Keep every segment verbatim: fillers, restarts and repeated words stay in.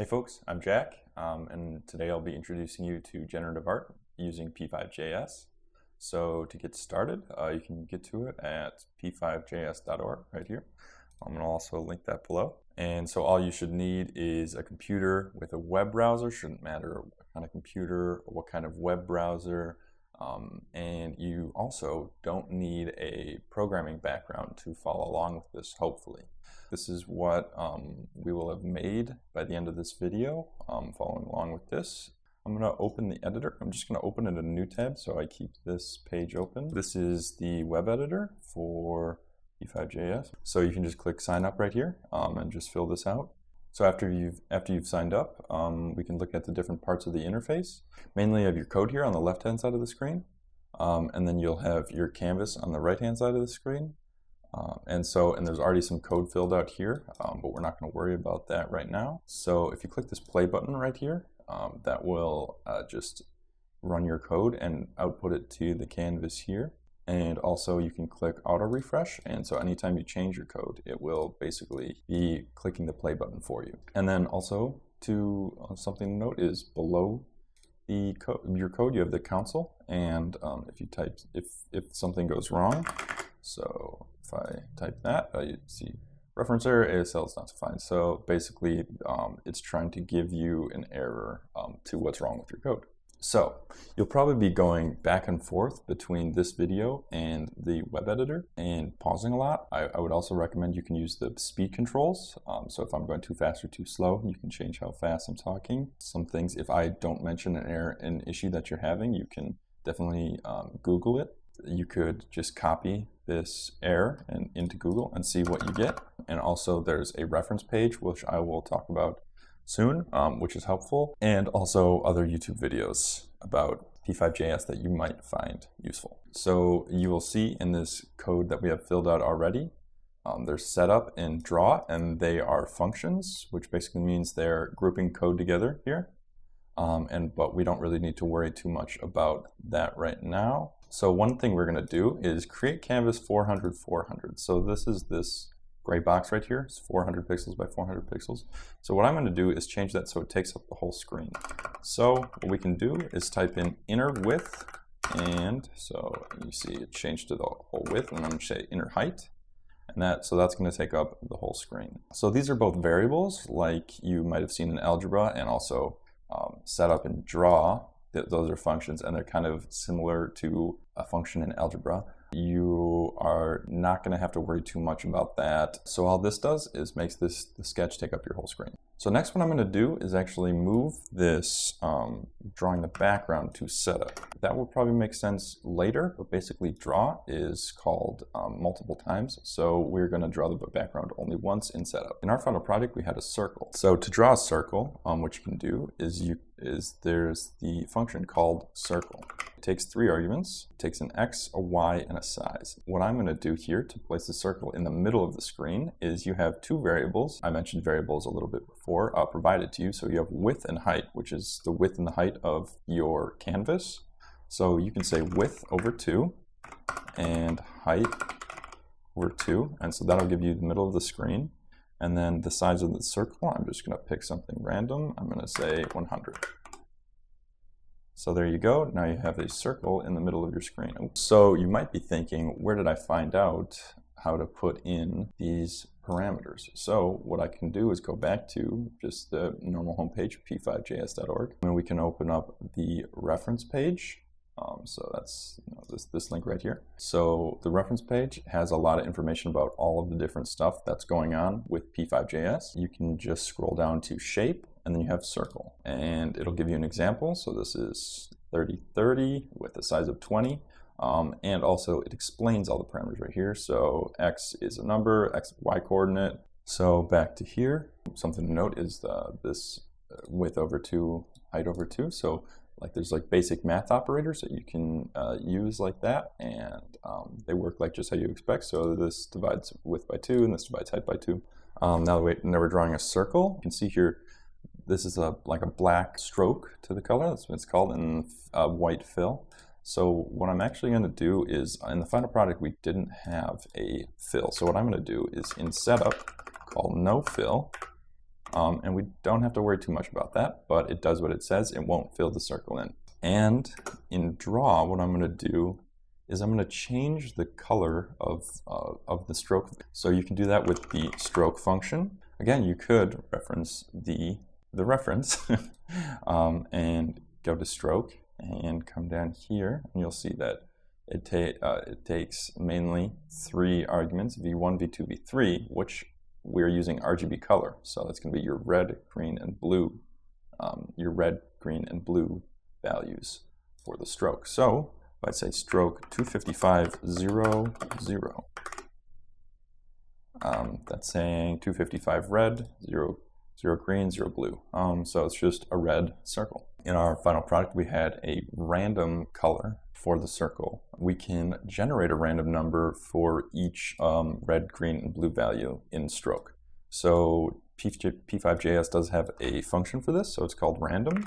Hey folks, I'm Jack, um, and today I'll be introducing you to generative art using p five dot j s. So to get started, uh, you can get to it at p five j s dot org right here. I'm going to also link that below. And so all you should need is a computer with a web browser. Shouldn't matter what kind of computer or what kind of web browser. Um, and you also don't need a programming background to follow along with this, hopefully. This is what um, we will have made by the end of this video, um, following along with this. I'm going to open the editor. I'm just going to open it in a new tab, so I keep this page open. This is the web editor for p five dot j s. So you can just click sign up right here um, and just fill this out. So after you've, after you've signed up, um, we can look at the different parts of the interface. Mainly you have your code here on the left-hand side of the screen, um, and then you'll have your canvas on the right-hand side of the screen. Uh, and so, and there's already some code filled out here, um, but we're not going to worry about that right now. So if you click this play button right here, um, that will uh, just run your code and output it to the canvas here. And also you can click auto refresh, and so anytime you change your code, it will basically be clicking the play button for you. And then also to uh, something to note is below the co your code you have the console, and um, if you type if if something goes wrong, so if I type that, uh, you see reference error, A S L is not defined. So basically um, it's trying to give you an error um, to what's wrong with your code. So you'll probably be going back and forth between this video and the web editor and pausing a lot. I, I would also recommend you can use the speed controls. Um, so if I'm going too fast or too slow, you can change how fast I'm talking. Some things, if I don't mention an error, an issue that you're having, you can definitely um, Google it. You could just copy this error and into Google and see what you get. And also there's a reference page, which I will talk about soon, um, which is helpful, and also other YouTube videos about p five dot j s that you might find useful. So you will see in this code that we have filled out already, um, there's setup and draw, and they are functions, which basically means they're grouping code together here. Um, and but we don't really need to worry too much about that right now. So one thing we're going to do is create canvas four hundred by four hundred. So this is this gray box right here. It's four hundred pixels by four hundred pixels. So what I'm going to do is change that so it takes up the whole screen. So what we can do is type in inner width, and so you see it changed to the whole width, and I'm going to say inner height, and that so that's going to take up the whole screen. So these are both variables like you might have seen in algebra, and also um, setup and draw. Those are functions, and they're kind of similar to a function in algebra. You are not going to have to worry too much about that. So all this does is makes this the sketch take up your whole screen. So next what I'm going to do is actually move this um, drawing the background to setup. That will probably make sense later, but basically draw is called um, multiple times. So we're going to draw the background only once in setup. In our final project we had a circle. So to draw a circle, um, what you can do is you is there's the function called circle. It takes three arguments. It takes an x, a y, and a size. What I'm going to do here to place the circle in the middle of the screen is you have two variables. I mentioned variables a little bit before, uh, provided to you. So you have width and height, which is the width and the height of your canvas. So you can say width over two and height over two. And so that'll give you the middle of the screen. And then the size of the circle, I'm just going to pick something random. I'm going to say one hundred. So there you go. Now you have a circle in the middle of your screen. So you might be thinking, where did I find out how to put in these parameters? So what I can do is go back to just the normal homepage, p five j s dot org, and we can open up the reference page. Um, so that's you know, this, this link right here. So the reference page has a lot of information about all of the different stuff that's going on with p five dot j s. You can just scroll down to shape, and then you have circle, and it'll give you an example. So this is thirty by thirty with a size of twenty, um, and also it explains all the parameters right here. So x is a number, x y coordinate. So back to here, something to note is the, this width over two, height over two. So like there's like basic math operators that you can uh, use like that, and um, they work like just how you expect. So this divides width by two, and this divides height by two. Um, now, we, now we're drawing a circle. You can see here. This is a like a black stroke to the color, that's what it's called, and a white fill. So what I'm actually going to do is, in the final product we didn't have a fill. So what I'm going to do is in setup, call no fill, Um, and we don't have to worry too much about that, but it does what it says. It won't fill the circle in. And in draw, what I'm going to do is I'm going to change the color of, uh, of the stroke. So you can do that with the stroke function. Again, you could reference the, the reference um, and go to stroke and come down here, and you'll see that it, ta uh, it takes mainly three arguments, v one, v two, v three, which we're using R G B color. So that's going to be your red, green, and blue, um, your red, green, and blue values for the stroke. So if I say stroke two fifty-five, zero, zero, um, that's saying two fifty-five red, zero, zero green, zero blue. Um, so it's just a red circle. In our final product, we had a random color for the circle. We can generate a random number for each um, red, green, and blue value in stroke. So p five dot j s does have a function for this, so it's called random.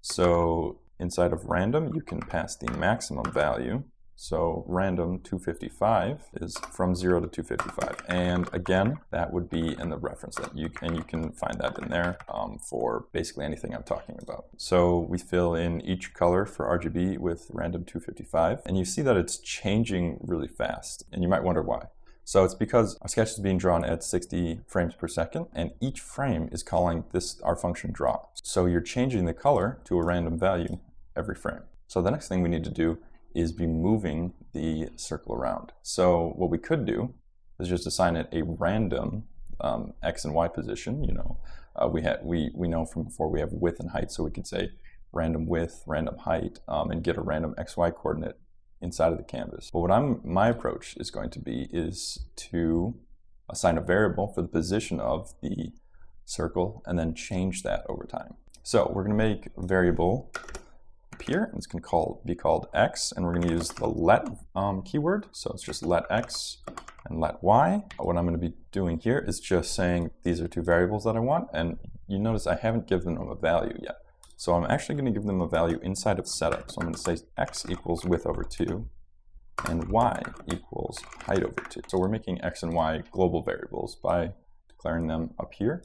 So inside of random, you can pass the maximum value. So random two fifty-five is from zero to two fifty-five. And again, that would be in the reference that you and you can find that in there um, for basically anything I'm talking about. So we fill in each color for R G B with random two fifty-five, and you see that it's changing really fast, and you might wonder why. So it's because our sketch is being drawn at sixty frames per second, and each frame is calling this our function draw. So you're changing the color to a random value every frame. So the next thing we need to do is be moving the circle around. So what we could do is just assign it a random um, x and y position. You know, uh, we had we we know from before we have width and height, so we could say random width, random height, um, and get a random x y coordinate inside of the canvas. But what I'm my approach is going to be is to assign a variable for the position of the circle and then change that over time. So we're going to make a variable here, and it's going to call, be called x, and we're going to use the let um, keyword. So it's just let x and let y. What I'm going to be doing here is just saying these are two variables that I want, and you notice I haven't given them a value yet. So I'm actually going to give them a value inside of setup. So I'm going to say x equals width over two and y equals height over two. So we're making x and y global variables by declaring them up here.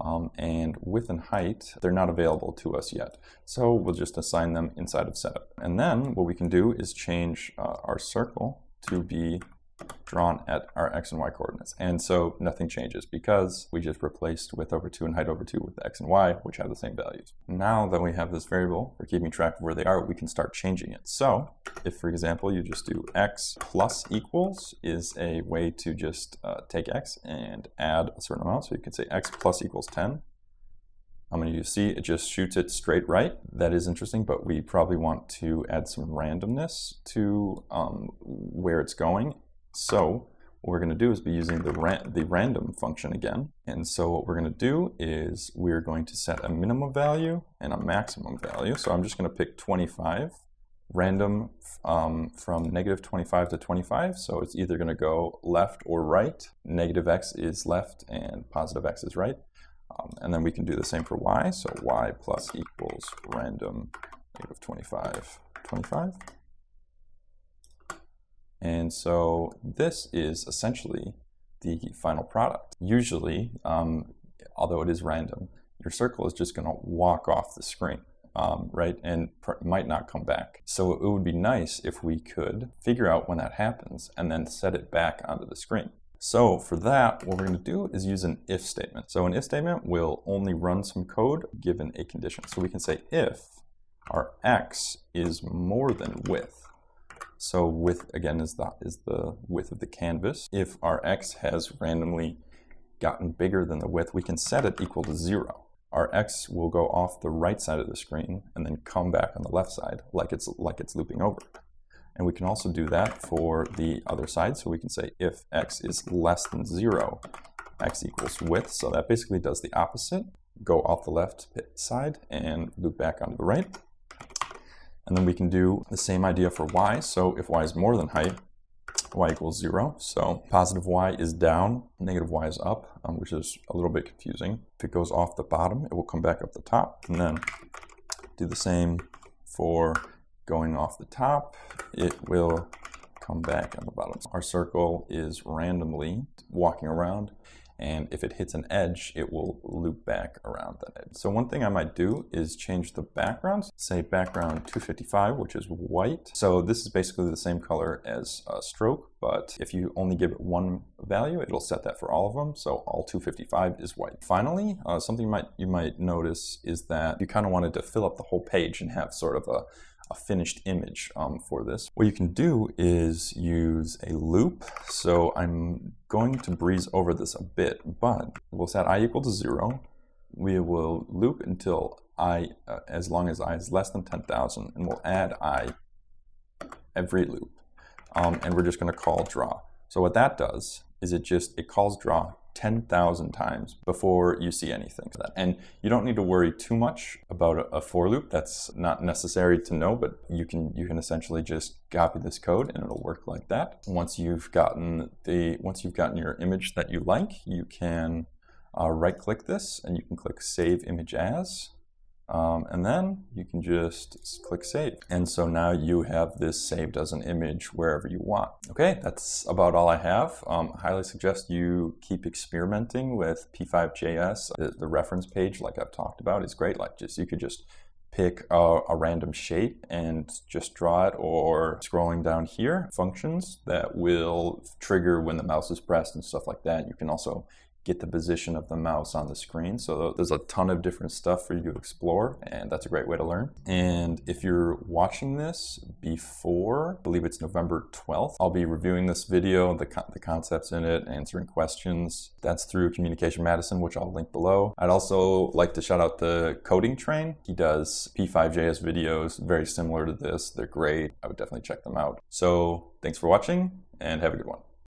Um, and width and height, they're not available to us yet. So we'll just assign them inside of setup. And then what we can do is change uh, our circle to be drawn at our x and y coordinates. And so nothing changes because we just replaced width over two and height over two with x and y, which have the same values. Now that we have this variable for keeping track of where they are, we can start changing it. So if, for example, you just do x plus equals is a way to just uh, take x and add a certain amount. So you can say x plus equals ten. I mean, you see it just shoots it straight right. That is interesting, but we probably want to add some randomness to um, where it's going. So what we're going to do is be using the, ra the random function again. And so what we're going to do is we're going to set a minimum value and a maximum value. So I'm just going to pick twenty-five, random um, from negative twenty-five to twenty-five. So it's either going to go left or right. Negative x is left and positive x is right. Um, and then we can do the same for y. So y plus equals random negative twenty-five, twenty-five. And so this is essentially the final product. Usually, um, although it is random, your circle is just going to walk off the screen, um, right, and might not come back. So it would be nice if we could figure out when that happens and then set it back onto the screen. So for that, what we're going to do is use an if statement. So an if statement will only run some code given a condition. So we can say if our x is more than width. So width, again, is the, is the width of the canvas. If our x has randomly gotten bigger than the width, we can set it equal to zero. Our x will go off the right side of the screen and then come back on the left side like it's, like it's looping over. And we can also do that for the other side. So we can say if x is less than zero, x equals width. So that basically does the opposite. Go off the left side and loop back onto the right. And then we can do the same idea for y. So if y is more than height, y equals zero. So positive y is down, negative y is up, um, which is a little bit confusing. If it goes off the bottom, it will come back up the top. And then do the same for going off the top. It will come back on the bottom. Our circle is randomly walking around, and if it hits an edge, it will loop back around that edge. So one thing I might do is change the backgrounds, say background two fifty-five, which is white. So this is basically the same color as a stroke, but if you only give it one value, it'll set that for all of them. So all two fifty-five is white. Finally, uh, something you might, you might notice is that you kind of wanted to fill up the whole page and have sort of a a finished image um, for this. What you can do is use a loop. So I'm going to breeze over this a bit, but we'll set I equal to zero. We will loop until I, uh, as long as I is less than ten thousand, and we'll add I every loop. Um, and we're just gonna call draw. So what that does is it just, it calls draw ten thousand times before you see anything. And you don't need to worry too much about a for loop. That's not necessary to know, but you can you can essentially just copy this code and it'll work like that. Once you've gotten the once you've gotten your image that you like, you can uh, right click this and you can click Save Image As. Um, and then you can just click save. And so now you have this saved as an image wherever you want. Okay, that's about all I have. Um, I highly suggest you keep experimenting with p five dot j s. The, the reference page, like I've talked about, is great. Like just you could just pick a, a random shape and just draw it, or scrolling down here, functions that will trigger when the mouse is pressed and stuff like that. You can also get the position of the mouse on the screen. So there's a ton of different stuff for you to explore, and that's a great way to learn. And if you're watching this before, I believe it's November twelfth, I'll be reviewing this video, the, con the concepts in it, answering questions. That's through Communication Madison, which I'll link below. I'd also like to shout out the Coding Train. He does p five dot j s videos very similar to this. They're great. I would definitely check them out. So thanks for watching, and have a good one.